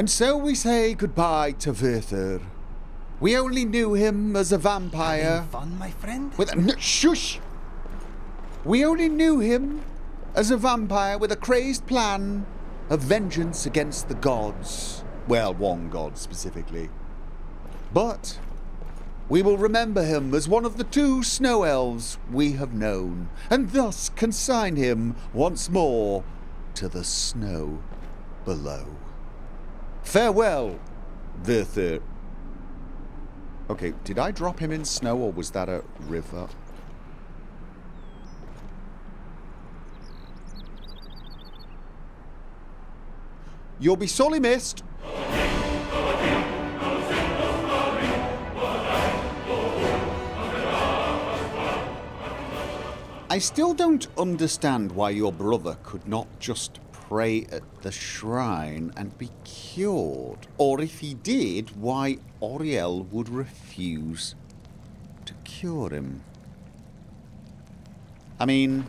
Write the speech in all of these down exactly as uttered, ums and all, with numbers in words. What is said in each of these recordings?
And so we say goodbye to Vyrthur. We only knew him as a vampire. Having fun, my friend? With a n shush! We only knew him as a vampire with a crazed plan of vengeance against the gods. Well, one god specifically. But we will remember him as one of the two snow elves we have known, and thus consign him once more to the snow below. Farewell, Vyrthur. Okay, did I drop him in snow, or was that a river? You'll be sorely missed. I still don't understand why your brother could not just pray at the shrine and be cured, or if he did, why Auriel would refuse to cure him. I mean,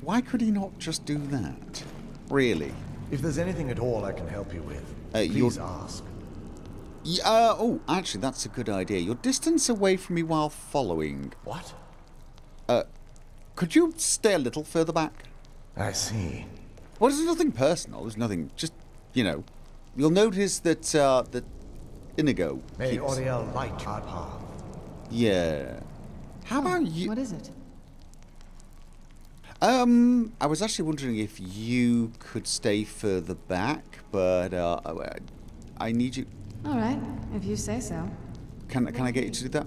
why could he not just do that? Really? If there's anything at all I can help you with, uh, please ask. Yeah, uh, oh, actually, that's a good idea. Your distance away from me while following. What? Uh, could you stay a little further back? I see. Well, there's nothing personal. There's nothing. Just, you know, you'll notice that uh, that INIGO. May Auriel light your path. Yeah. How oh, about you? What is it? Um, I was actually wondering if you could stay further back, but uh, I need you. All right, if you say so. Can can I get you to do that?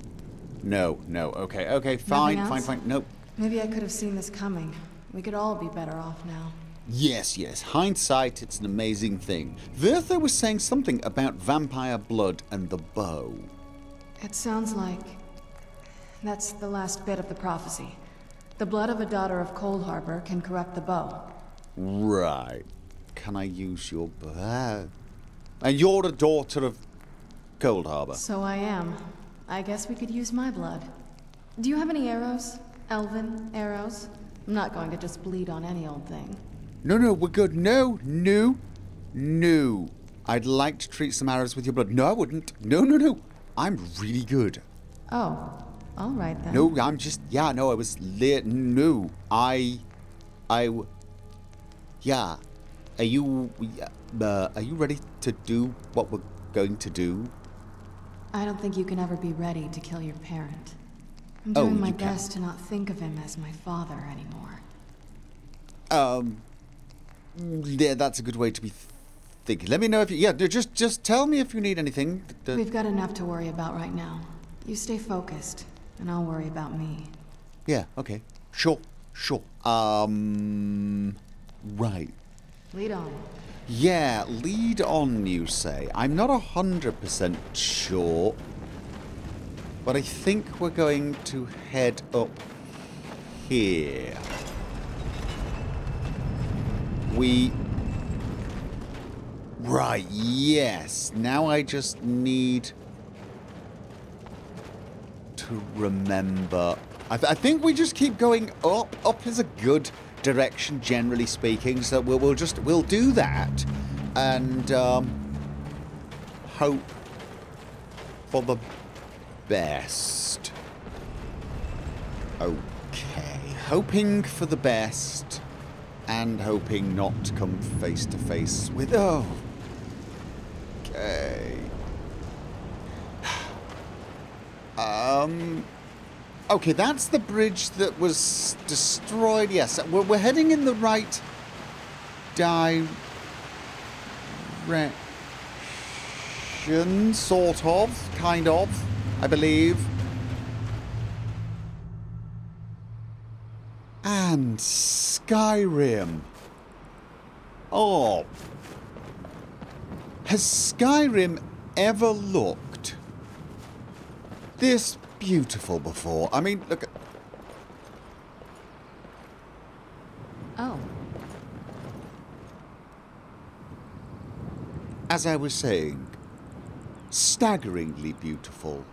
No, no. Okay, okay, fine, fine, fine. Nope. Maybe I could have seen this coming. We could all be better off now. Yes, yes. Hindsight, it's an amazing thing. Vyrthur was saying something about vampire blood and the bow. It sounds like that's the last bit of the prophecy. The blood of a daughter of Cold Harbor can corrupt the bow. Right. Can I use your bow? And you're a daughter of Cold Harbor. So I am. I guess we could use my blood. Do you have any arrows? Elven arrows? I'm not going to just bleed on any old thing. No, no, we're good. No, no, no. I'd like to treat some arrows with your blood. No, I wouldn't. No, no, no. I'm really good. Oh, all right then. No, I'm just, yeah, no, I was lit. No, I, I, yeah. Are you, uh, are you ready to do what we're going to do? I don't think you can ever be ready to kill your parent. I'm doing oh, my best can. to not think of him as my father anymore. Um, yeah, that's a good way to be thinking. Let me know if you, yeah, just, just tell me if you need anything. We've got enough to worry about right now. You stay focused, and I'll worry about me. Yeah, okay, sure, sure. Um, right. Lead on. Yeah, lead on, you say. I'm not a hundred percent sure, but I think we're going to head up here. We... Right, yes. Now I just need to remember. I, th I think we just keep going up. Up is a good direction, generally speaking, so we'll, we'll just we'll do that and um, hope for the best. Okay, hoping for the best and hoping not to come face to face with oh okay um Okay, that's the bridge that was destroyed. Yes, we're, we're heading in the right direction, sort of, kind of, I believe. And Skyrim. Oh. Has Skyrim ever looked this beautiful before? I mean, look at... Oh. As I was saying, staggeringly beautiful.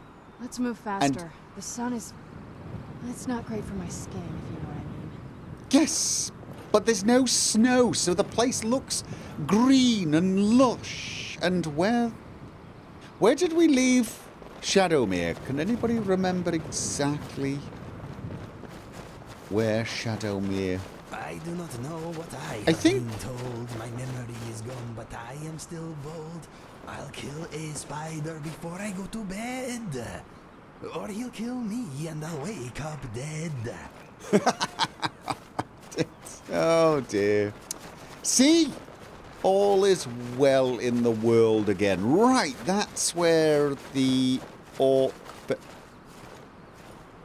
Let's move faster. And the sun is... It's not great for my skin, if you know what I mean. Yes! But there's no snow, so the place looks green and lush. And where... where did we leave Shadowmere? Can anybody remember exactly where Shadowmere... I do not know what I, I have think... been told. My memory is gone, but I am still bold. I'll kill a spider before I go to bed. Or he'll kill me and I'll wake up dead. Oh dear. See? All is well in the world again. Right, that's where the... or... but...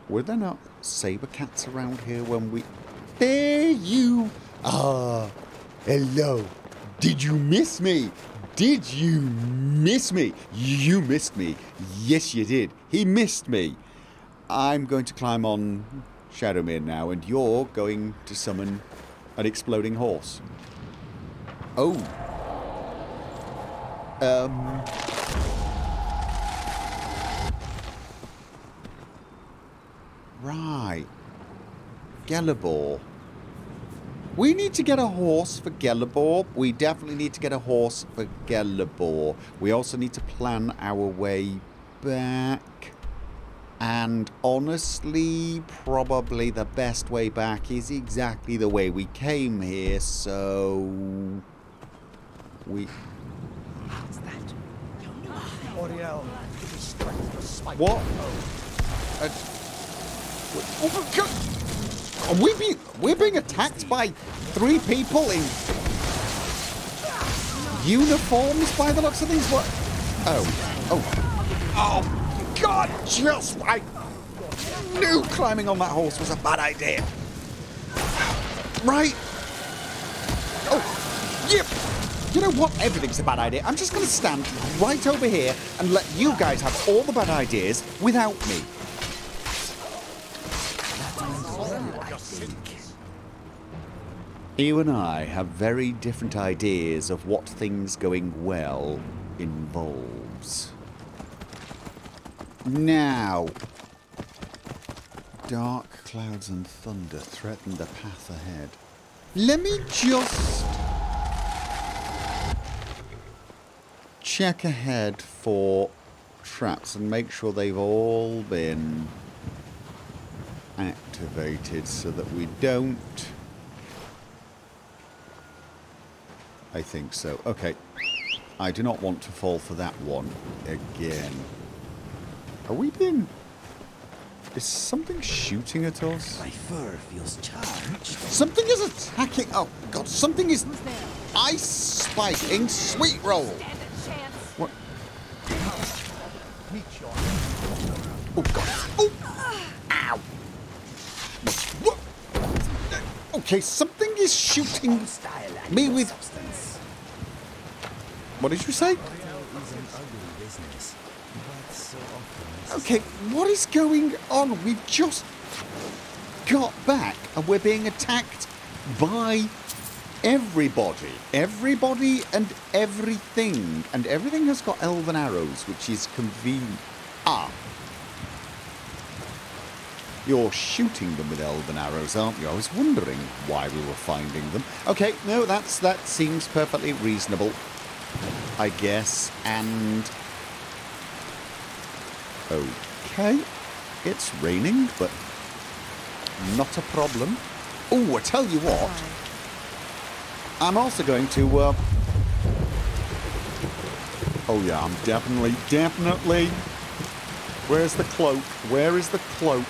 were there not saber cats around here when we... There you are. Hello. Did you miss me? Did you miss me? You missed me. Yes, you did. He missed me. I'm going to climb on Shadowmere now, and you're going to summon an exploding horse. Oh. Um. Right. Gelebor. We need to get a horse for Gelebor. We definitely need to get a horse for Gelebor. We also need to plan our way back. And honestly, probably the best way back is exactly the way we came here, so... we... How's that? Auriel, what? Uh, oh my God! Are we being, we're being attacked by three people in uniforms by the looks of these. What? Oh, oh, oh, God, just I knew climbing on that horse was a bad idea. Right. Oh, yep. You know what? Everything's a bad idea. I'm just going to stand right over here and let you guys have all the bad ideas without me. You and I have very different ideas of what things going well involves. Now, dark clouds and thunder threaten the path ahead. Let me just check ahead for traps and make sure they've all been activated so that we don't... I think so. Okay. I do not want to fall for that one again. Are we being... is something shooting at us? My fur feels charged. Something is attacking... oh, God. Something is ice spiking sweet roll. What? Oh, God. Oh! Ow! What? Okay, something is shooting me with... what did you say? Okay, what is going on? We've just got back and we're being attacked by everybody. Everybody and everything. And everything has got elven arrows, which is convenient. Ah. You're shooting them with elven arrows, aren't you? I was wondering why we were finding them. Okay, no, that's that seems perfectly reasonable. I guess, and... okay, it's raining, but not a problem. Oh, I tell you what, I'm also going to... Uh... oh yeah, I'm definitely, definitely... where's the cloak? Where is the cloak?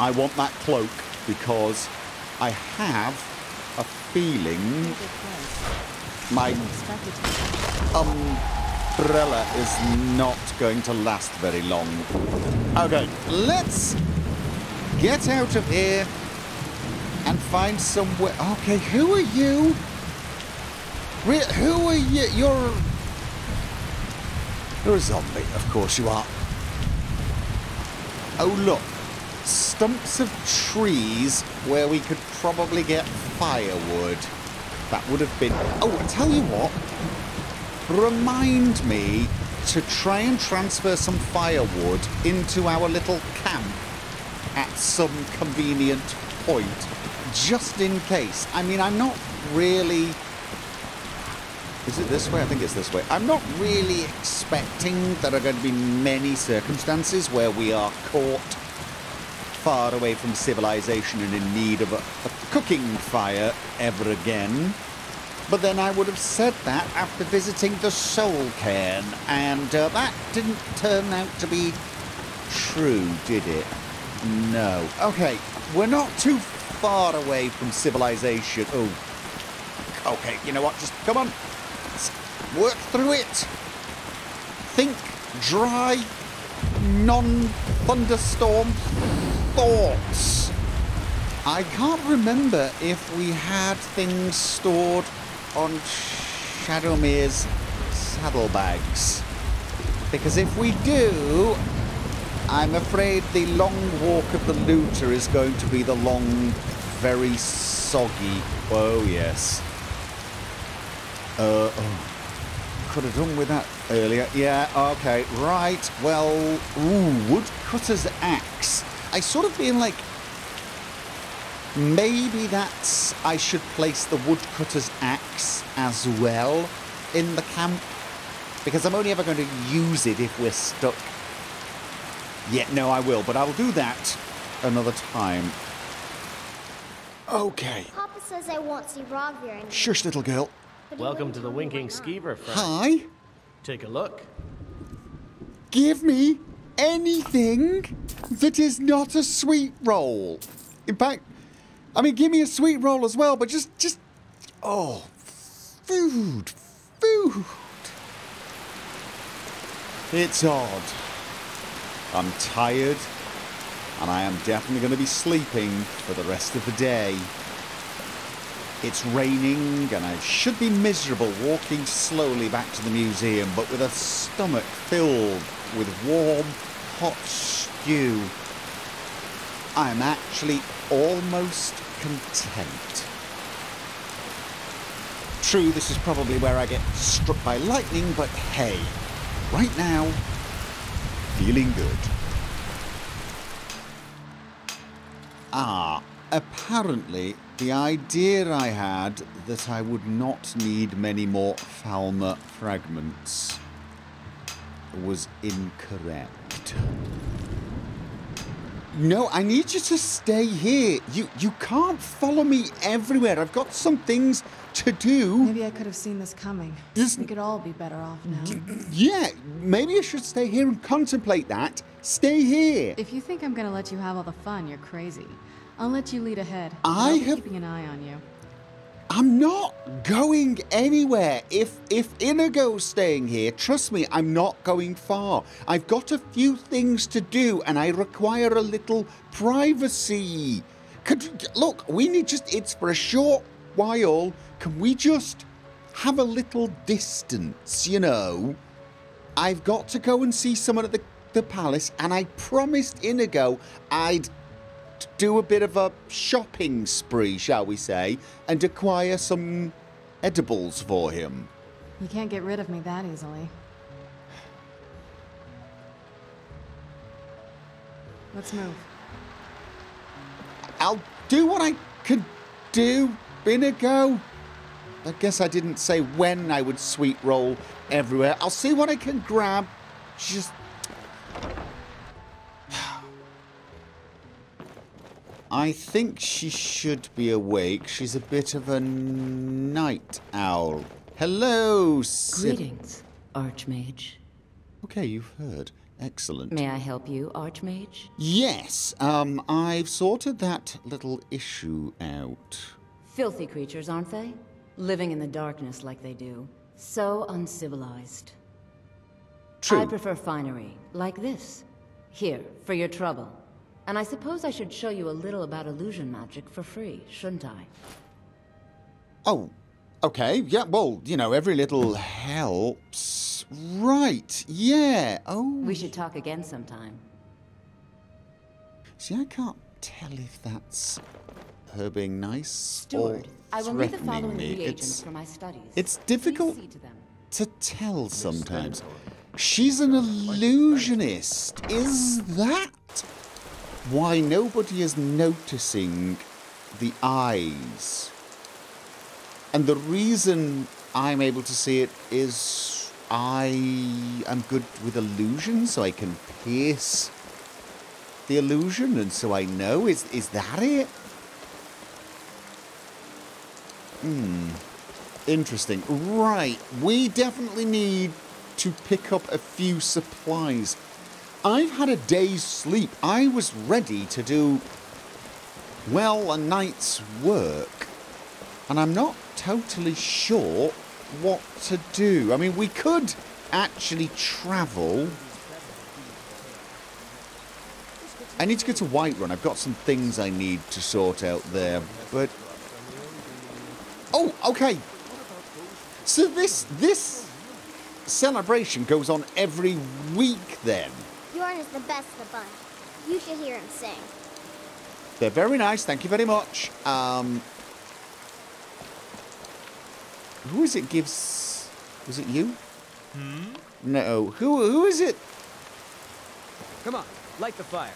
I want that cloak, because I have a feeling... my umbrella is not going to last very long. Okay, let's get out of here and find somewhere. Okay, who are you? Re who are you? You're... you're a zombie, of course you are. Oh, look. Stumps of trees where we could probably get firewood. That would have been... oh, I tell you what. Remind me to try and transfer some firewood into our little camp at some convenient point just in case. I mean, I'm not really... Is it this way? I think it's this way. I'm not really expecting that there are going to be many circumstances where we are caught far away from civilization and in need of a, a cooking fire ever again. But then I would have said that after visiting the Soul Cairn, and uh, that didn't turn out to be true, did it? No. Okay, we're not too far away from civilization. Oh, okay, you know what? Just come on. Let's work through it. Think dry, non-thunderstorm thoughts. I can't remember if we had things stored on Shadowmere's saddlebags, because if we do, I'm afraid the long walk of the looter is going to be the long, very soggy. Oh yes. Uh, oh. Could have done with that earlier. Yeah. Okay. Right. Well. Ooh. Woodcutter's axe. I sort of feel like maybe that's. I should place the woodcutter's axe as well in the camp, because I'm only ever going to use it if we're stuck. Yeah, no, I will, but I'll do that another time. Okay. Papa says I won't see Rob here anymore. Shush, little girl. Welcome to the Winking Skeever, friend. Hi. Take a look. Give me anything that is not a sweet roll. In fact, I mean, give me a sweet roll as well, but just, just, oh, food, food. It's odd. I'm tired, and I am definitely going to be sleeping for the rest of the day. It's raining, and I should be miserable walking slowly back to the museum, but with a stomach filled with warm, hot stew. I'm actually almost content. True, this is probably where I get struck by lightning, but hey, right now... feeling good. Ah, apparently the idea I had that I would not need many more Falmer fragments was incorrect. No, I need you to stay here. You you can't follow me everywhere. I've got some things to do. Maybe I could have seen this coming. This... We could all be better off now. Yeah, maybe I should stay here and contemplate that. Stay here. If you think I'm going to let you have all the fun, you're crazy. I'll let you lead ahead. I have... keeping an eye on you. I'm not going anywhere. If if INIGO's staying here, trust me, I'm not going far. I've got a few things to do, and I require a little privacy. Could look, we need just, it's for a short while. Can we just have a little distance, you know? I've got to go and see someone at the, the palace, and I promised INIGO I'd do a bit of a shopping spree, shall we say, and acquire some edibles for him. You can't get rid of me that easily. Let's move. I'll do what I can do, INIGO. I guess I didn't say when I would sweet roll everywhere. I'll see what I can grab. Just... I think she should be awake. She's a bit of a night owl. Hello, Sid. Greetings, Archmage. Okay, you've heard. Excellent. May I help you, Archmage? Yes, um, I've sorted that little issue out. Filthy creatures, aren't they? Living in the darkness like they do. So uncivilized. True. I prefer finery, like this. Here, for your trouble. And I suppose I should show you a little about illusion magic for free, shouldn't I? Oh, okay. Yeah, well, you know, every little helps. Right, yeah. Oh. We should talk again sometime. See, I can't tell if that's her being nice Steward, or threatening me. I will need the following reagents for my studies. It's difficult to tell sometimes. She's an illusionist. Is that... why nobody is noticing the eyes. And the reason I'm able to see it is I am good with illusion, so I can pierce the illusion, and so I know. Is, is that it? Hmm. Interesting. Right. We definitely need to pick up a few supplies. I've had a day's sleep. I was ready to do, well, a night's work. And I'm not totally sure what to do. I mean, we could actually travel. I need to go to Whiterun. I've got some things I need to sort out there. But... oh, okay. So this, this celebration goes on every week then. Yorlan is the best of the bunch. You should hear him sing. They're very nice. Thank you very much. Um, who is it gives... was it you? Hmm? No. Who, who is it? Come on. Light the fire.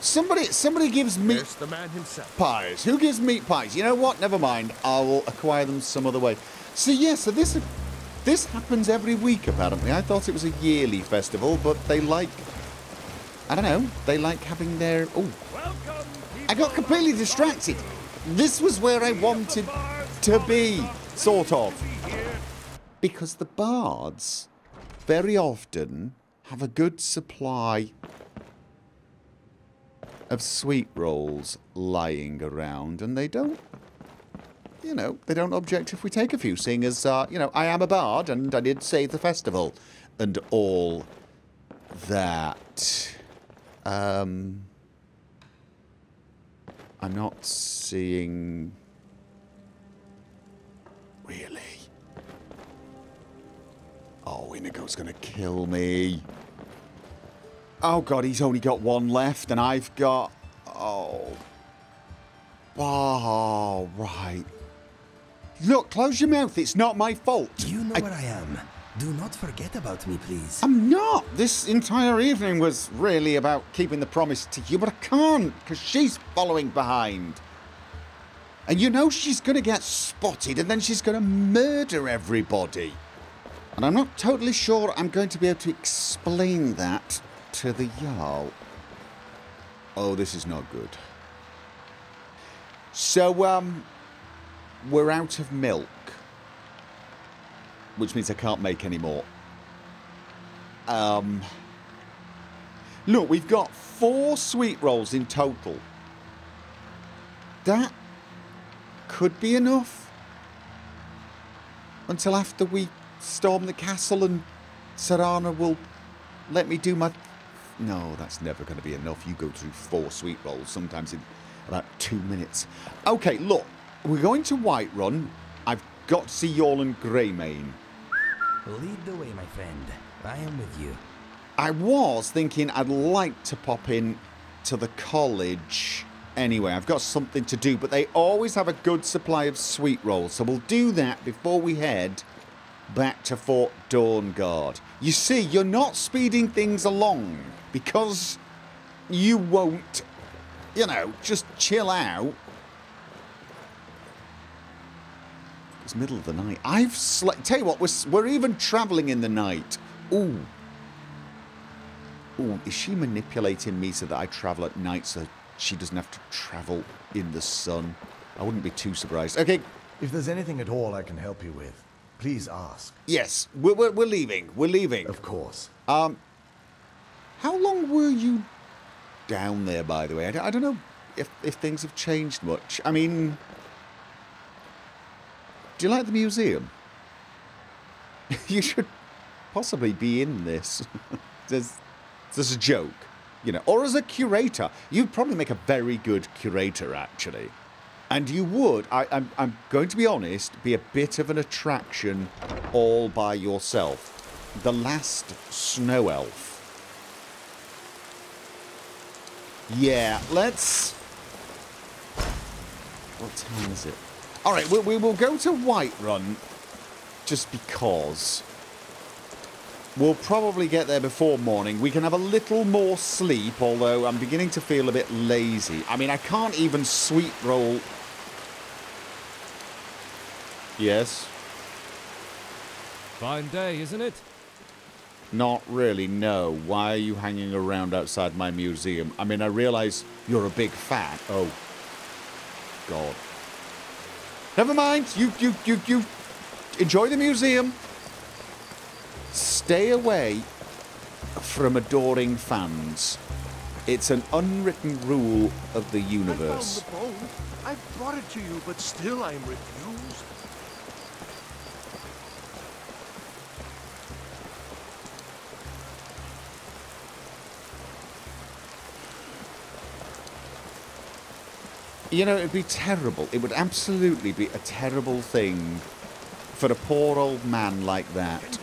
Somebody, somebody gives meat There's the man himself. pies. Who gives meat pies? You know what? Never mind. I will acquire them some other way. So yeah, so this this happens every week apparently. I thought it was a yearly festival, but they like, I don't know, they like having their... oh, welcome, I got completely distracted. This was where I wanted to be, sort of, because the bards very often have a good supply of sweet rolls lying around, and they don't, you know, they don't object if we take a few, seeing as, uh, you know, I am a bard, and I did save the festival, and all that. Um, I'm not seeing... really? Oh, INIGO's gonna kill me. Oh god, he's only got one left, and I've got... oh. Oh, right. Look, close your mouth. It's not my fault. You know I... where I am. Do not forget about me, please. I'm not. This entire evening was really about keeping the promise to you, but I can't, because she's following behind. And you know she's going to get spotted, and then she's going to murder everybody. And I'm not totally sure I'm going to be able to explain that to the Jarl. Oh, this is not good. So, um, we're out of milk, which means I can't make any more. Um, look, we've got four sweet rolls in total. That could be enough until after we storm the castle, and Serana will let me do my... no, that's never going to be enough. You go through four sweet rolls sometimes in about two minutes. Okay, look, we're going to Whiterun. I've got to see Yorlan Greymane. Lead the way, my friend. I am with you. I was thinking I'd like to pop in to the college anyway. I've got something to do, but they always have a good supply of sweet rolls, so we'll do that before we head back to Fort Dawnguard. You see, you're not speeding things along because you won't, you know, just chill out. It's middle of the night. I've slept. Tell you what, we're, we're even travelling in the night. Ooh. Ooh, is she manipulating me so that I travel at night so she doesn't have to travel in the sun? I wouldn't be too surprised. Okay. If there's anything at all I can help you with, please ask. Yes, we're, we're, we're leaving. We're leaving. Of course. Um, how long were you down there, by the way? I don't, I don't know if, if things have changed much. I mean... do you like the museum? You should possibly be in this. There's, there's a joke, you know. Or as a curator. You'd probably make a very good curator, actually. And you would, I, I'm, I'm going to be honest, be a bit of an attraction all by yourself. The last snow elf. Yeah, let's... what time is it? All right, we, we will go to Whiterun just because. We'll probably get there before morning. We can have a little more sleep, although I'm beginning to feel a bit lazy. I mean, I can't even sweet roll Yes. Fine day, isn't it? Not really, no. Why are you hanging around outside my museum? I mean, I realize you're a big fat. Oh, God. Never mind. You, you, you, you. Enjoy the museum. Stay away from adoring fans. It's an unwritten rule of the universe. I found the bone. I brought it to you, but still I'm refused. You know, it'd be terrible. It would absolutely be a terrible thing for a poor old man like that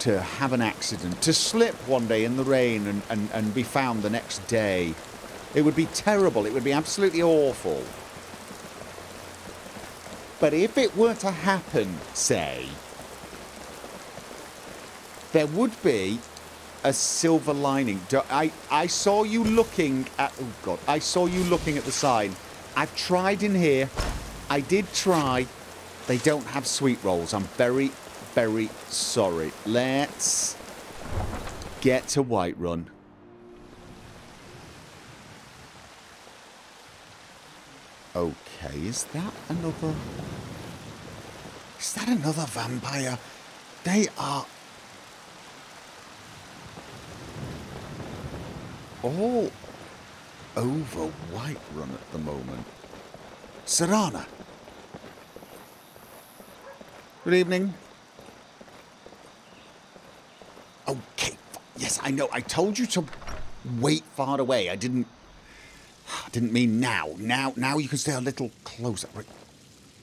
to have an accident, to slip one day in the rain and, and, and be found the next day. It would be terrible. It would be absolutely awful. But if it were to happen, say, there would be a silver lining. Do, I, I saw you looking at... Oh, God. I saw you looking at the sign. I've tried in here. I did try. They don't have sweet rolls. I'm very, very sorry. Let's get to Whiterun. Okay, is that another... Is that another vampire? They are... all over Whiterun at the moment. Serana. Good evening. Okay. Yes, I know. I told you to wait far away. I didn't... I didn't mean now. Now now you can stay a little closer. Right.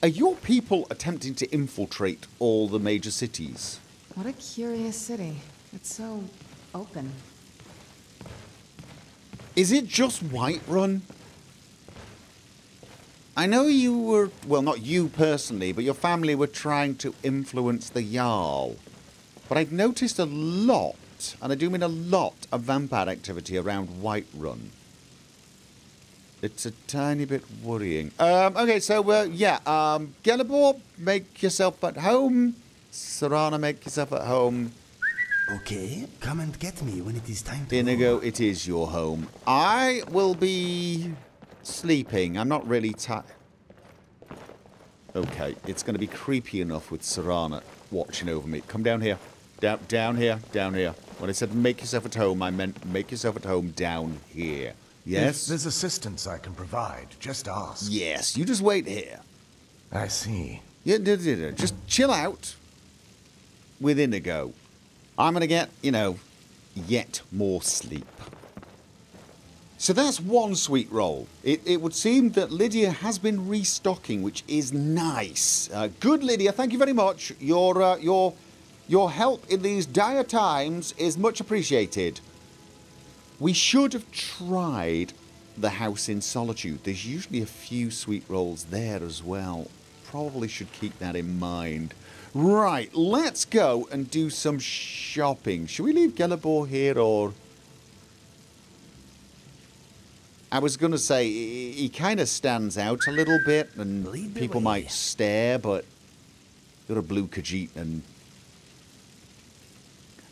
Are your people attempting to infiltrate all the major cities? What a curious city. It's so open. Is it just Whiterun? I know you were, well, not you personally, but your family were trying to influence the Jarl. But I've noticed a lot, and I do mean a lot, of vampire activity around Whiterun. It's a tiny bit worrying. Um, okay, so, uh, yeah, um, Gelebor, make yourself at home. Serana, make yourself at home. Okay, come and get me when it is time to... INIGO, it is your home. I will be... sleeping. I'm not really tired. Okay, it's going to be creepy enough with Serana watching over me. Come down here. Down, down here. Down here. When I said make yourself at home, I meant make yourself at home down here. Yes? If there's assistance I can provide. Just ask. Yes, you just wait here. I see. Yeah, just chill out with INIGO. I'm going to get, you know, yet more sleep. So that's one sweet roll. It, it would seem that Lydia has been restocking, which is nice. Uh, good, Lydia. Thank you very much. Your uh, your your help in these dire times is much appreciated. We should have tried the house in Solitude. There's usually a few sweet rolls there as well. Probably should keep that in mind. Right, let's go and do some shopping. Should we leave Gelebor here or... I was going to say, he kind of stands out a little bit, and Bleed people might stare, but you're a blue Khajiit, and...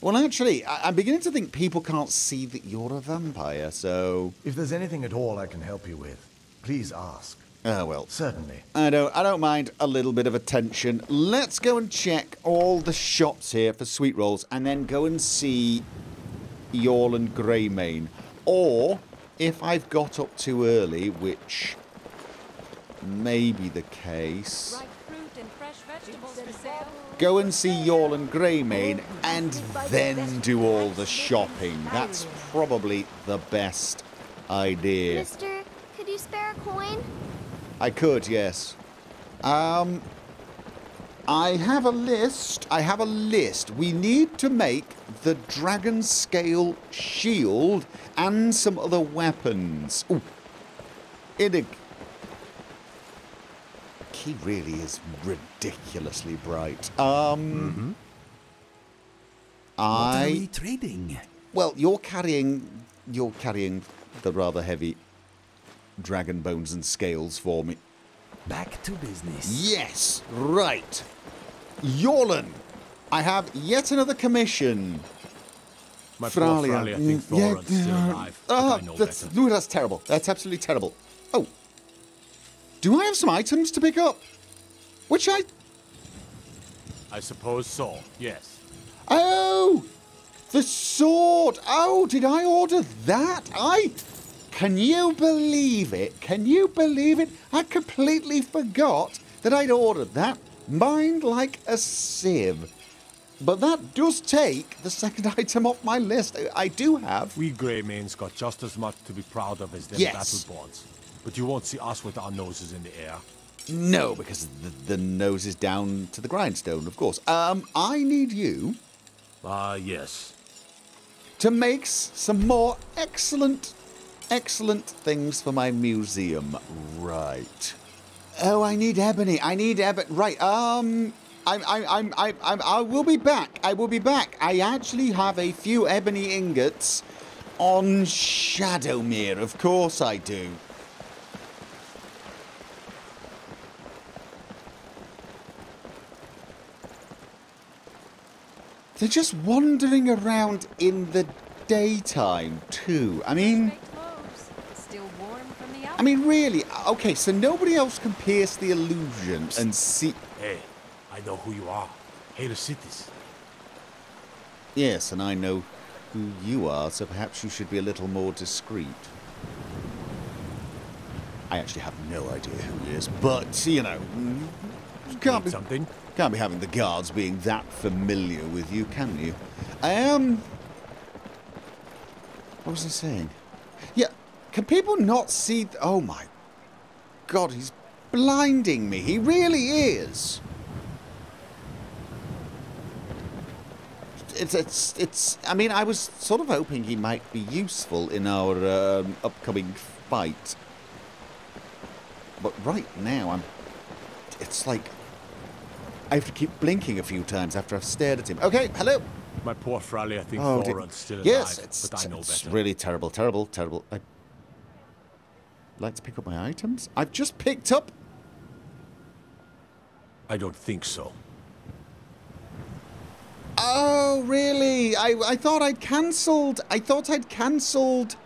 Well, actually, I I'm beginning to think people can't see that you're a vampire, so... If there's anything at all I can help you with, please ask. Oh, well. Certainly. I don't, I don't mind a little bit of attention. Let's go and check all the shops here for sweet rolls, and then go and see Yorlan and Greymane. Or... if I've got up too early, which may be the case, ripe fruit and fresh vegetables for sale. Go and see Yorlan and Greymane and then do all the shopping. That's probably the best idea. Mister, could you spare a coin? I could, yes. Um, I have a list. I have a list. We need to make the dragon scale shield and some other weapons. Ooh. Inig. He really is ridiculously bright. Um. Mm-hmm. I. What are we trading? Well, you're carrying. You're carrying the rather heavy dragon bones and scales for me. Back to business. Yes, right. Yorlan, I have yet another commission. My Fralia. Fralia thinks Thoran's still alive. Ah, uh, that's, that's terrible. That's absolutely terrible. Oh. Do I have some items to pick up? Which I... I suppose so, yes. Oh! The sword! Oh, did I order that? I... Can you believe it? Can you believe it? I completely forgot that I'd ordered that. Mind like a sieve. But that does take the second item off my list. I do have... We Greymane's got just as much to be proud of as them yes. Battleborns. But you won't see us with our noses in the air. No, because the, the nose is down to the grindstone, of course. Um, I need you... Ah, uh, yes. To make some more excellent, excellent things for my museum. Right. Oh, I need ebony. I need ebony. Right. Um... I'm, I'm, I'm, I'm, I'm, I will be back. I will be back. I actually have a few ebony ingots on Shadowmere. Of course I do. They're just wandering around in the daytime, too. I mean... I mean, really. Okay, so nobody else can pierce the illusions and see... Hey. I know who you are. Hadesitus. Yes, and I know who you are, so perhaps you should be a little more discreet. I actually have no idea who he is, but, you know, can't be, something. Can't be having the guards being that familiar with you, can you? Um, what was I saying? Yeah, can people not see... Th oh, my God, he's blinding me. He really is. It's, it's, it's, I mean, I was sort of hoping he might be useful in our um, upcoming fight. But right now, I'm, it's like, I have to keep blinking a few times after I've stared at him. Okay, hello. My poor Fralia thinks oh, Thoran's still alive, yes, it's, but I know it's better. Really terrible, terrible, terrible. I'd like to pick up my items. I've just picked up. I don't think so. Oh, really? I, I thought I'd cancelled. I thought I'd cancelled.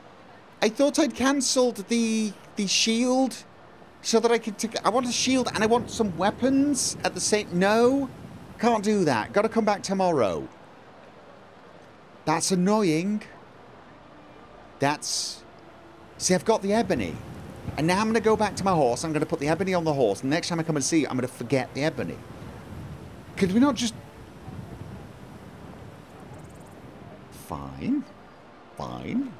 I thought I'd cancelled the the shield, so that I could take. I want a shield and I want some weapons at the same. No, can't do that. Got to come back tomorrow. That's annoying. That's. See, I've got the ebony, and now I'm going to go back to my horse. I'm going to put the ebony on the horse. And next time I come and see you, I'm going to forget the ebony. Could we not just? Fine, fine.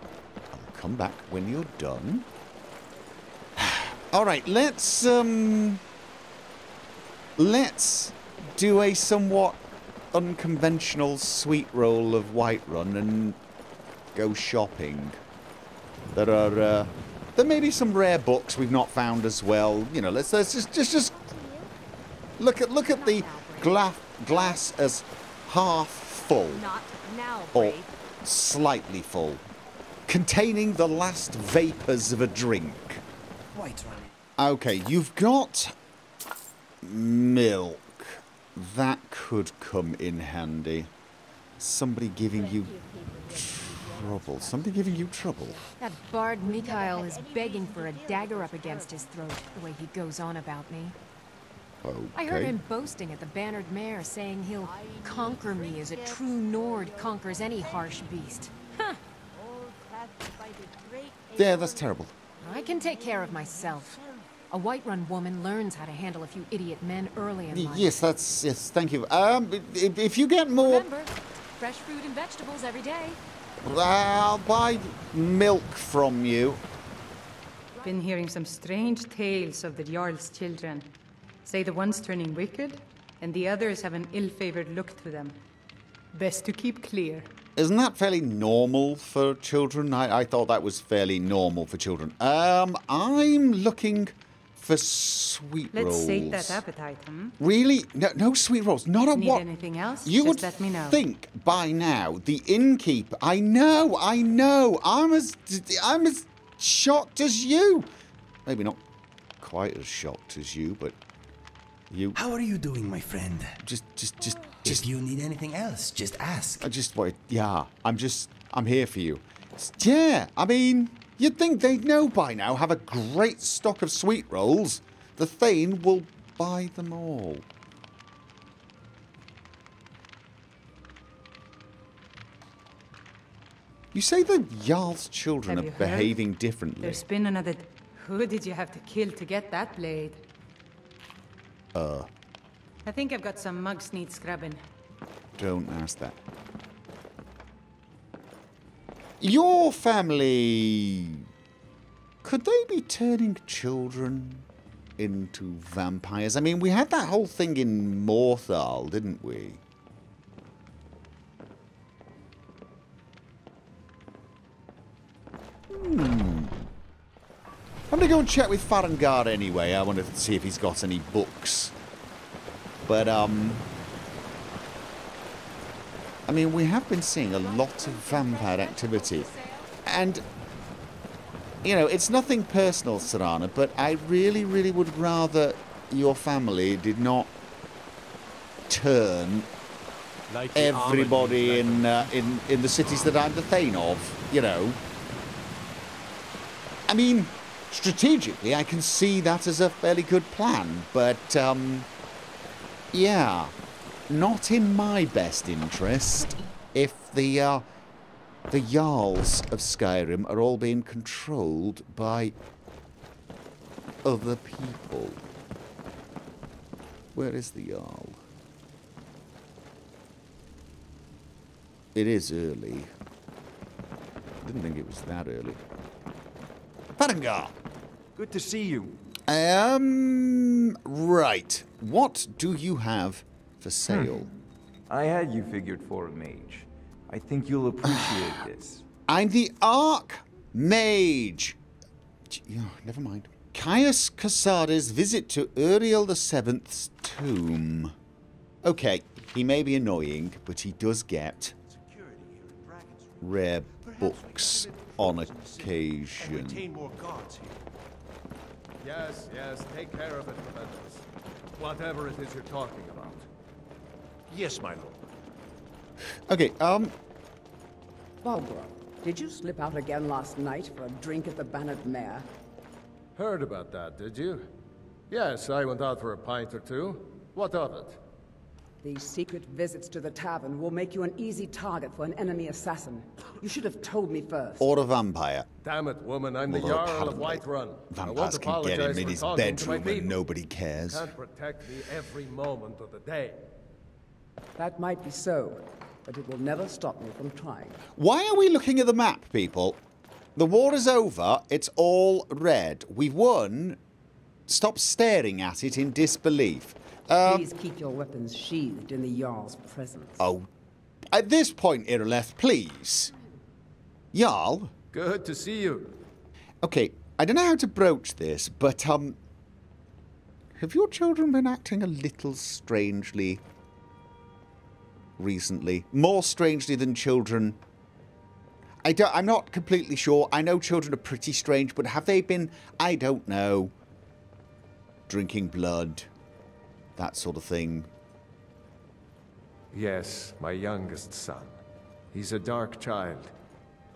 I'll come back when you're done. All right, let's um, let's do a somewhat unconventional sweet roll of Whiterun and go shopping. There are uh, there may be some rare books we've not found as well. You know, let's let's just just just look at look at the glass glass as half full. Not now, Brave. Slightly full, containing the last vapors of a drink. Okay, you've got milk. That could come in handy. Somebody giving you trouble. Somebody giving you trouble. That bard Mikael is begging for a dagger up against his throat, the way he goes on about me. Okay. I heard him boasting at the Bannered Mare, saying he'll conquer me as a true Nord conquers any harsh beast. Huh. Yeah, that's terrible. I can take care of myself. A Whiterun woman learns how to handle a few idiot men early in life. Yes, that's... Yes, thank you. Um, if, if you get more... Remember, fresh fruit and vegetables every day. I'll buy milk from you. Been hearing some strange tales of the Jarl's children. Say the one's turning wicked, and the others have an ill-favored look to them. Best to keep clear. Isn't that fairly normal for children? I, I thought that was fairly normal for children. Um, I'm looking for sweet Let's rolls. Let's sate that appetite, hmm? Really? No, no sweet rolls. Not a what? Need anything else? You Just would let me know. Think by now the innkeeper. I know, I know. I'm as I'm as shocked as you. Maybe not quite as shocked as you, but you... How are you doing, my friend? Just, just, just, just... If you need anything else, just ask. I just wanted... Yeah, I'm just... I'm here for you. Yeah, I mean, you'd think they'd know by now. Have a great stock of sweet rolls. The Thane will buy them all. You say the Jarl's children are behaving heard? differently. There's been another... Who did you have to kill to get that blade? Uh... I think I've got some mugs need scrubbing. Don't ask that. Your family... Could they be turning children into vampires? I mean, we had that whole thing in Morthal, didn't we? Hmm. I'm gonna go and check with Farengar anyway. I want to see if he's got any books. But, um... I mean, we have been seeing a lot of vampire activity. And, you know, it's nothing personal, Serana, but I really, really would rather your family did not turn everybody in, uh, in, in the cities that I'm the Thane of, you know. I mean, strategically, I can see that as a fairly good plan, but, um, yeah, not in my best interest if the, uh, the Jarls of Skyrim are all being controlled by other people. Where is the Jarl? It is early. Didn't think it was that early. Farengar! Good to see you. Um, right. What do you have for sale? Hmm. I had you figured for a mage. I think you'll appreciate this. I'm the Archmage! Oh, never mind. Caius Casades' visit to Auriel the Seventh's tomb. Okay, he may be annoying, but he does get rare books. On occasion. More guards here. Yes, yes, take care of it, Relentless. Whatever it is you're talking about. Yes, my lord. Okay, um... Balgruuf, did you slip out again last night for a drink at the Bannered Mare? Heard about that, did you? Yes, I went out for a pint or two. What of it? These secret visits to the tavern will make you an easy target for an enemy assassin. You should have told me first. Or a vampire. Damn it, woman, I'm Although the Jarl of Whiterun. Vampires can get him in his bedroom and nobody cares. You can't protect me every moment of the day. That might be so, but it will never stop me from trying. Why are we looking at the map, people? The war is over, it's all red. We've won. Stop staring at it in disbelief. Um, please keep your weapons sheathed in the Jarl's presence. Oh, at this point, Ireleth, please. Jarl? Good to see you. Okay, I don't know how to broach this, but, um... have your children been acting a little strangely recently? More strangely than children? I don't, I'm not completely sure. I know children are pretty strange, but have they been, I don't know, drinking blood? That sort of thing. Yes, my youngest son. He's a dark child.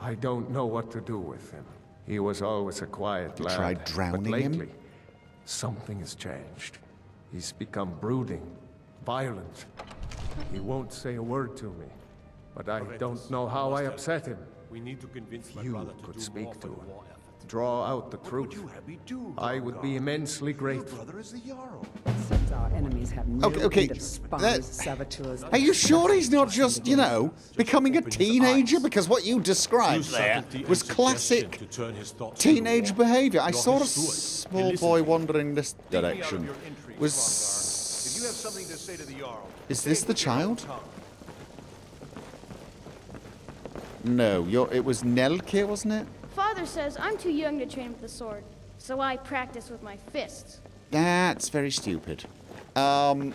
I don't know what to do with him. He was always a quiet lad. Tried drowning but lately, him? Something has changed. He's become brooding, violent. He won't say a word to me, but I don't know how I upset him. We need to convince my brother to do more for the war effort. Draw out the truth. Would you have me do, I would be immensely grateful. Since our enemies have no okay, okay. Of spies, saboteurs. Are you sure he's not just, you know, becoming a teenager? Because what you described there was classic teenage behavior. I saw a small boy wandering this direction. Was... If you have something to say to the Jarl, is this the child? No, you're, it was Nelkir, wasn't it? Father says I'm too young to train with the sword, so I practice with my fists. That's very stupid. Um,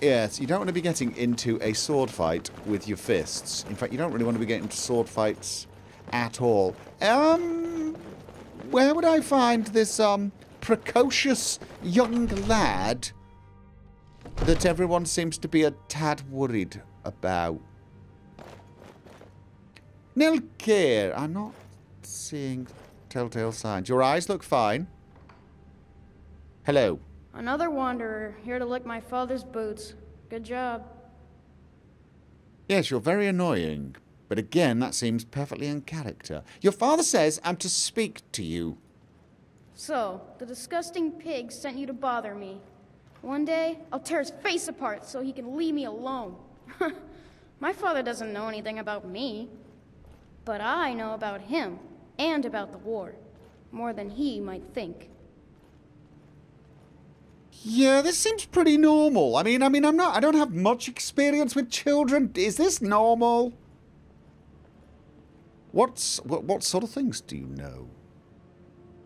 yes, you don't want to be getting into a sword fight with your fists. In fact, you don't really want to be getting into sword fights at all. Um, where would I find this um precocious young lad that everyone seems to be a tad worried about? Nelkir, I'm not seeing telltale signs. Your eyes look fine. Hello. Another wanderer, here to lick my father's boots. Good job. Yes, you're very annoying. But again, that seems perfectly in character. Your father says I'm to speak to you. So, the disgusting pig sent you to bother me. One day, I'll tear his face apart so he can leave me alone. My father doesn't know anything about me. But I know about him, and about the war, more than he might think. Yeah, this seems pretty normal. I mean, I mean, I'm not, I don't have much experience with children. Is this normal? What's, what, what sort of things do you know?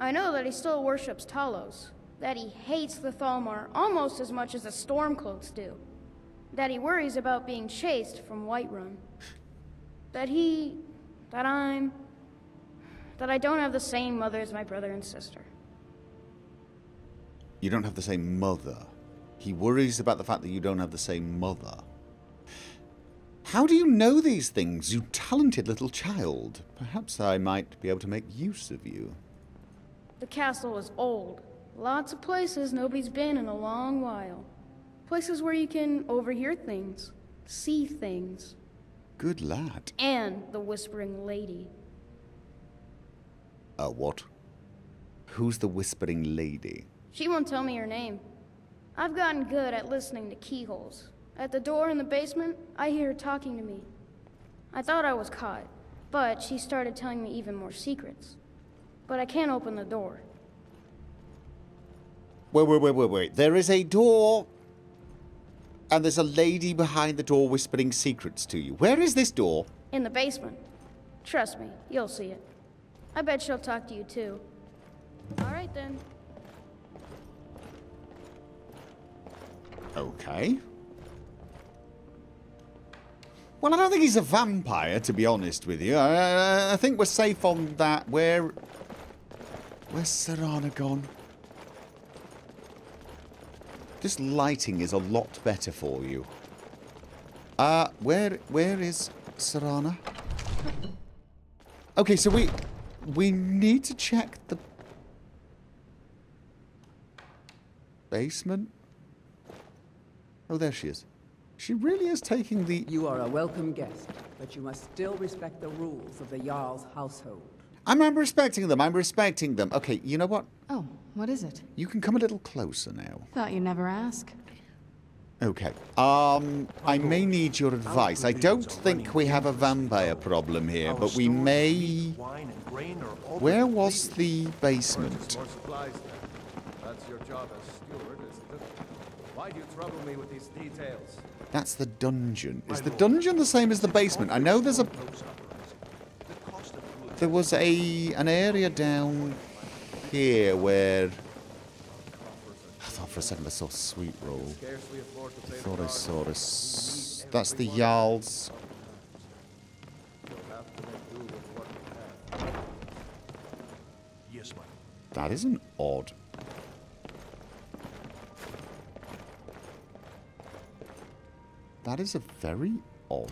I know that he still worships Talos, that he hates the Falmer almost as much as the Stormcloaks do, that he worries about being chased from Whiterun, that he... That I'm... That I don't have the same mother as my brother and sister. You don't have the same mother. He worries about the fact that you don't have the same mother. How do you know these things, you talented little child? Perhaps I might be able to make use of you. The castle is old. Lots of places nobody's been in a long while. Places where you can overhear things, see things. Good lad. And the Whispering Lady. Uh, what? Who's the Whispering Lady? She won't tell me her name. I've gotten good at listening to keyholes. At the door in the basement, I hear her talking to me. I thought I was caught, but she started telling me even more secrets. But I can't open the door. Wait, wait, wait, wait, wait. There is a door... And there's a lady behind the door whispering secrets to you. Where is this door? In the basement. Trust me, you'll see it. I bet she'll talk to you too. All right then. Okay. Well, I don't think he's a vampire, to be honest with you. I, I, I think we're safe on that. Where... Where's Serana gone? This lighting is a lot better for you. Uh, where, where is Serana? Okay, so we, we need to check the basement. Oh, there she is. She really is taking the... You are a welcome guest, but you must still respect the rules of the Jarl's household. I'm, I'm respecting them, I'm respecting them. Okay, you know what? Oh. What is it? You can come a little closer now. Thought you'd never ask. Okay. Um, I may need your advice. I don't think we have a vampire problem here, but we may... Where was the basement? That's the dungeon. Is the dungeon the same as the basement? I know there's a... There was a an area down... Here, where I thought for a second I saw a sweet roll. I thought I saw this. That's the Jarl's. Yes, ma'am. That is an odd. That is a very odd.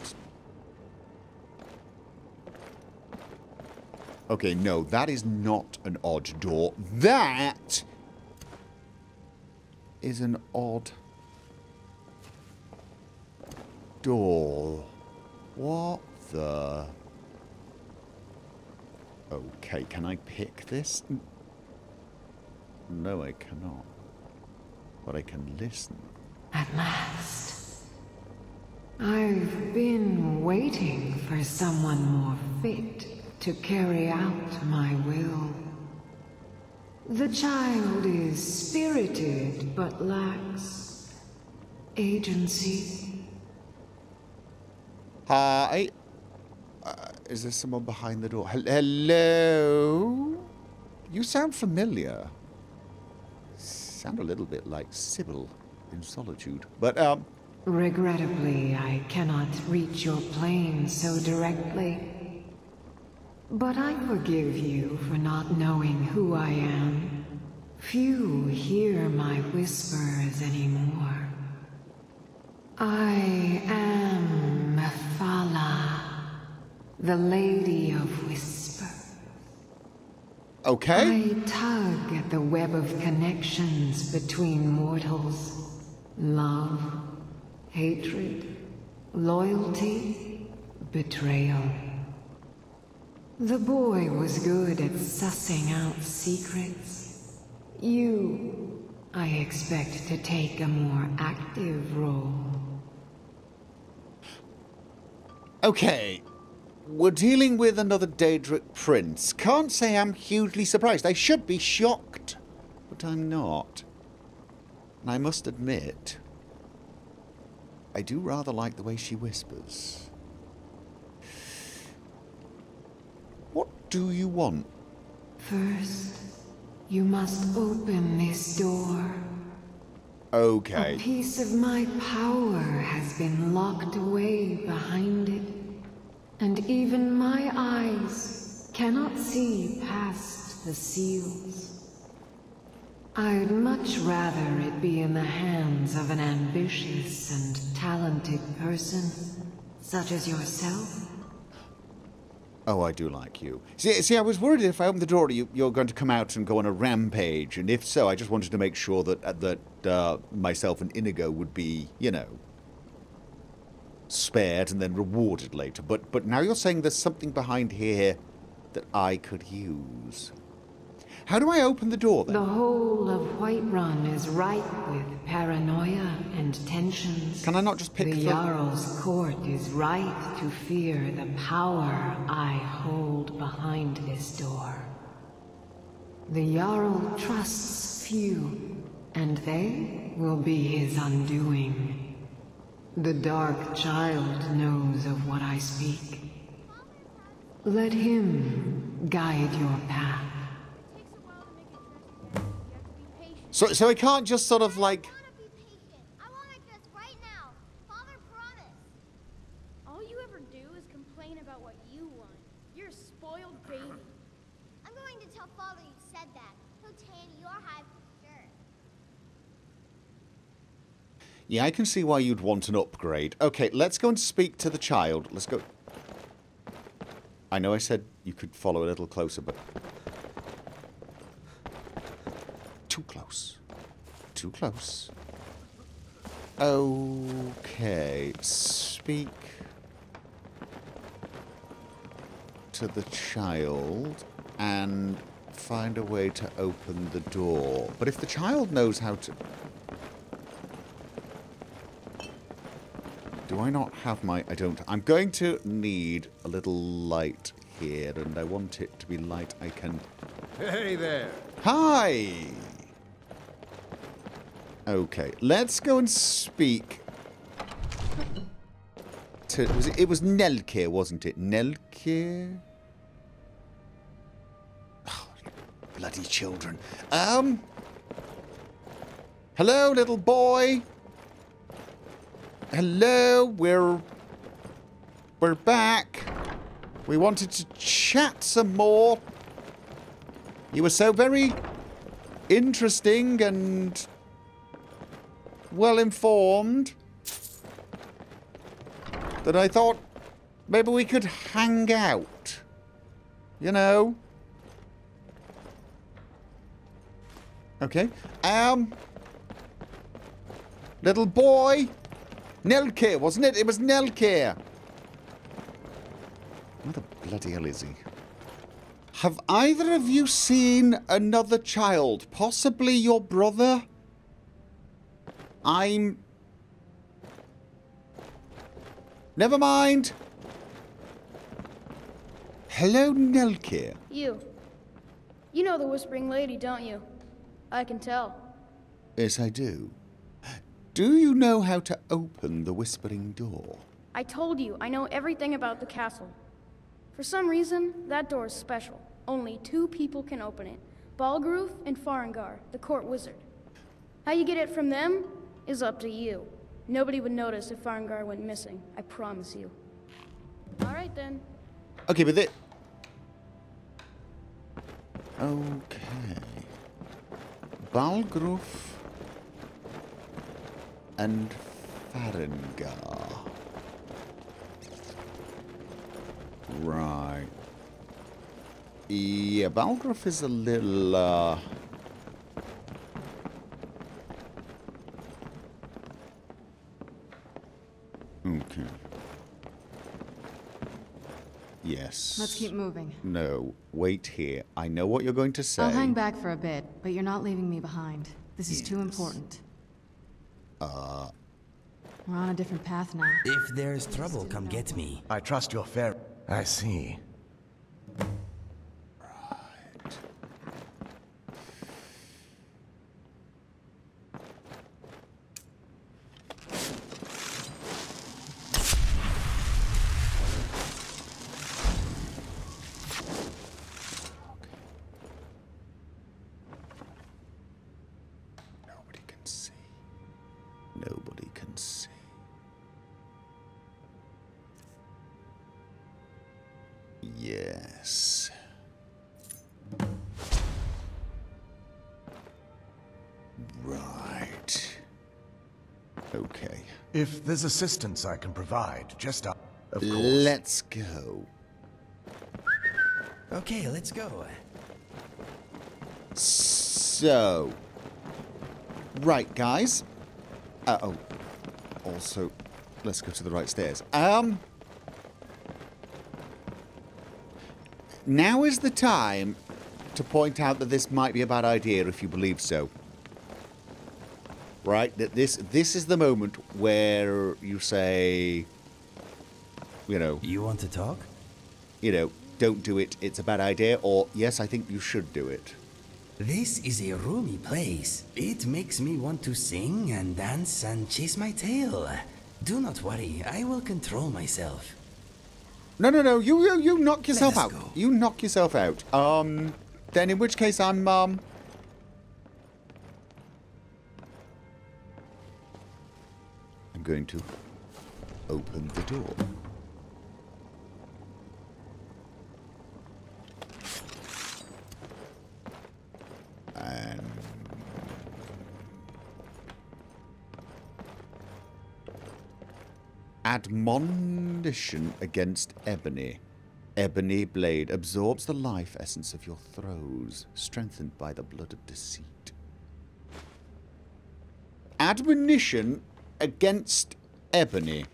Okay, no, that is not an odd door. That is an odd door. What the? Okay, can I pick this? No, I cannot. But I can listen. At last. I've been waiting for someone more fit to carry out my will. The child is spirited, but lacks agency. Hi. Uh, is there someone behind the door? Hello? You sound familiar. Sound a little bit like Sybil in Solitude, but, um... Regrettably, I cannot reach your plane so directly. But I forgive you for not knowing who I am. Few hear my whispers anymore. I am Mephala, the Lady of Whisper. Okay. I tug at the web of connections between mortals. Love, hatred, loyalty, betrayal. The boy was good at sussing out secrets. You, I expect to take a more active role. Okay. We're dealing with another Daedric prince. Can't say I'm hugely surprised. I should be shocked, but I'm not. And I must admit, I do rather like the way she whispers. What do you want? First, you must open this door. Okay. A piece of my power has been locked away behind it, and even my eyes cannot see past the seals. I'd much rather it be in the hands of an ambitious and talented person, such as yourself. Oh, I do like you. See, see, I was worried if I opened the door, you, you're going to come out and go on a rampage, and if so, I just wanted to make sure that, that uh, myself and INIGO would be, you know, spared and then rewarded later. But, but now you're saying there's something behind here that I could use. How do I open the door, then? The whole of Whiterun is ripe with paranoia and tensions. Can I not just pick the... The Jarl's court is ripe to fear the power I hold behind this door. The Jarl trusts few, and they will be his undoing. The Dark Child knows of what I speak. Let him guide your path. So, so I can't just sort of like... I want to guess right now. Father promised. All you ever do is complain about what you want. You're a spoiled baby. I'm going to tell Father you said that. He'll tan your hide for sure. Yeah, I can see why you'd want an upgrade. Okay, let's go and speak to the child. Let's go. I know I said you could follow a little closer, but... Too close. Too close. Okay. Speak to the child and find a way to open the door. But if the child knows how to... Do I not have my... I don't... I'm going to need a little light here, and I want it to be light I can... Hey there! Hi! Okay, let's go and speak to... Was it, it was Nelkir, wasn't it? Nelkir? Oh, bloody children. Um... Hello, little boy. Hello, we're... We're back. We wanted to chat some more. You were so very interesting and... well-informed that I thought maybe we could hang out, you know. Okay, um, little boy, Nelkir, wasn't it? It was Nelkir. Where the bloody hell is he? Have either of you seen another child, possibly your brother? I'm... Never mind. Hello, Nelkir. You. You know the Whispering Lady, don't you? I can tell. Yes, I do. Do you know how to open the Whispering Door? I told you, I know everything about the castle. For some reason, that door is special. Only two people can open it. Balgruuf and Farengar, the court wizard. How you get it from them? Is up to you. Nobody would notice if Farengar went missing. I promise you. All right, then. Okay, but the... Okay. Balgruuf and Farengar. Right. Yeah, Balgruuf is a little, uh... Okay. Yes. Let's keep moving. No, wait here. I know what you're going to say. I'll hang back for a bit, but you're not leaving me behind. This is yes. too important. Uh... We're on a different path now. If there's trouble, come get me. I trust your fair... I see. Right. Nobody can see. Nobody can see. Yes. Right. Okay. If there's assistance I can provide, just up. Of course. Let's go. Okay, let's go. So. Right, guys. Uh oh. Also, let's go to the right stairs. Um. Now is the time to point out that this might be a bad idea if you believe so. Right? That this this is the moment where you say, you know... You want to talk? You know, don't do it, it's a bad idea, or yes, I think you should do it. This is a roomy place. It makes me want to sing and dance and chase my tail. Do not worry, I will control myself. No, no, no, you, you, you knock yourself out. Go. You knock yourself out. Um, then in which case I'm, um... I'm going to open the door. And... Admonition against Ebony. Ebony blade absorbs the life essence of your throes, strengthened by the blood of deceit. Admonition against Ebony.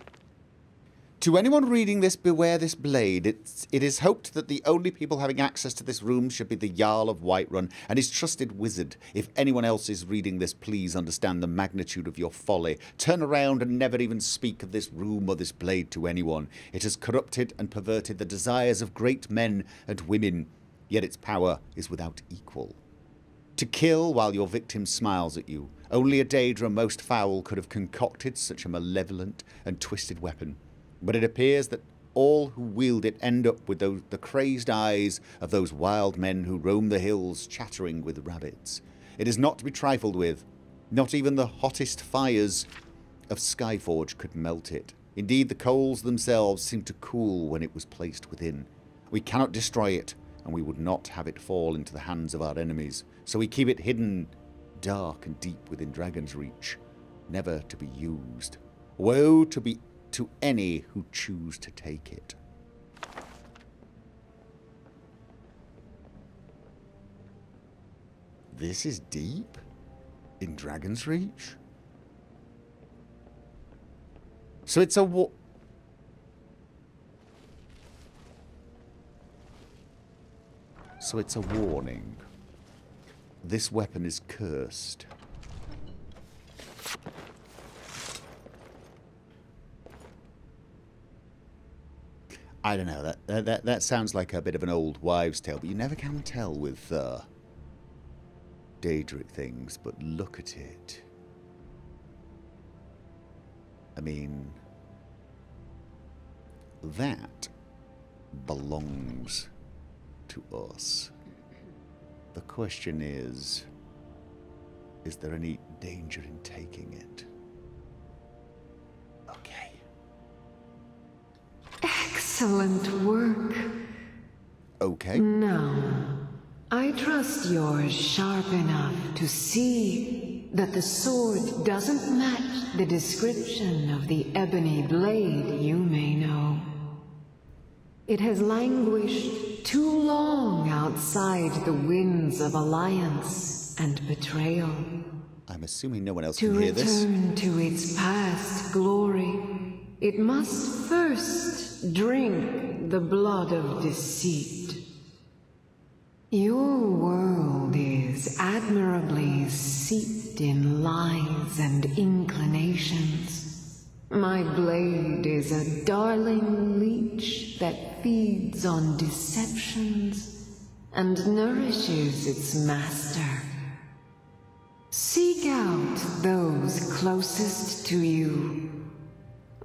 To anyone reading this, beware this blade. It's, it is hoped that the only people having access to this room should be the Jarl of Whiterun and his trusted wizard. If anyone else is reading this, please understand the magnitude of your folly. Turn around and never even speak of this room or this blade to anyone. It has corrupted and perverted the desires of great men and women, yet its power is without equal. To kill while your victim smiles at you. Only a Daedra most foul could have concocted such a malevolent and twisted weapon. But it appears that all who wield it end up with those, the crazed eyes of those wild men who roam the hills chattering with rabbits. It is not to be trifled with. Not even the hottest fires of Skyforge could melt it. Indeed, the coals themselves seemed to cool when it was placed within. We cannot destroy it, and we would not have it fall into the hands of our enemies. So we keep it hidden, dark and deep within Dragon's Reach, never to be used. Woe to be to any who choose to take it. This is deep? In Dragon's Reach? So it's a wa- So it's a warning. This weapon is cursed. I don't know, that, that that sounds like a bit of an old wives' tale, but you never can tell with uh, Daedric things, but look at it. I mean, that belongs to us. The question is, is there any danger in taking it? Okay. Excellent work. Okay. Now, I trust yours sharp enough to see that the sword doesn't match the description of the ebony blade you may know. It has languished too long outside the winds of alliance and betrayal. I'm assuming no one else can hear this. To return to its past glory, it must first drink the blood of deceit. Your world is admirably seeped in lies and inclinations. My blade is a darling leech that feeds on deceptions and nourishes its master. Seek out those closest to you.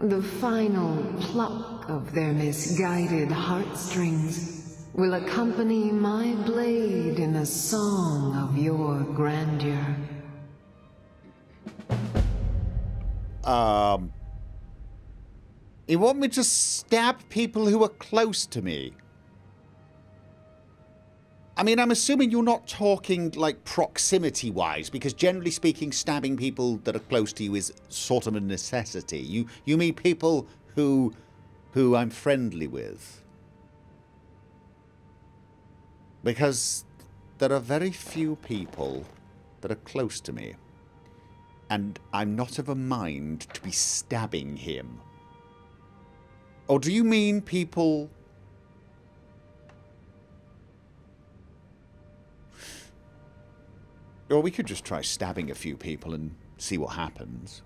The final pluck of their misguided heartstrings will accompany my blade in a song of your grandeur. Um... You want me to stab people who are close to me? I mean, I'm assuming you're not talking, like, proximity-wise, because generally speaking, stabbing people that are close to you is sort of a necessity. You, you mean people who, who I'm friendly with. Because there are very few people that are close to me. And I'm not of a mind to be stabbing him. Or do you mean people... Or we could just try stabbing a few people and see what happens.